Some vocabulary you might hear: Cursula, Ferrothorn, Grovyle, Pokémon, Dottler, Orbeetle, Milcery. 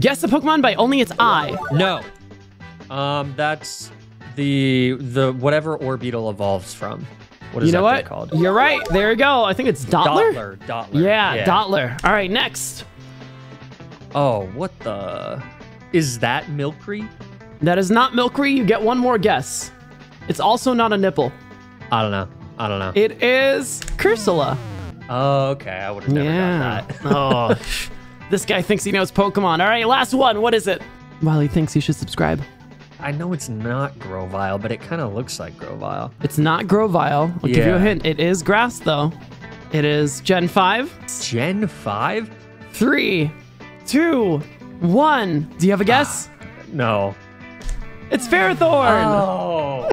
Guess the Pokemon by only its eye. No. That's the whatever Orbeetle evolves from. What is that called? You're right. There you go. I think it's Dottler. Dottler. Yeah, Dottler. All right, next. Oh, what the? Is that Milcery? That is not Milcery. You get one more guess. It's also not a nipple. I don't know. I don't know. It is Cursula. Oh, okay. I would have never got that. Oh, this guy thinks he knows Pokemon. All right, last one. What is it? While he thinks, you should subscribe. I know it's not Grovyle, but it kind of looks like Grovyle. It's not Grovyle. I'll give you a hint. It is grass, though. It is Gen 5. Gen 5? 3, 2, 1. Do you have a guess? No. It's Ferrothorn. Oh.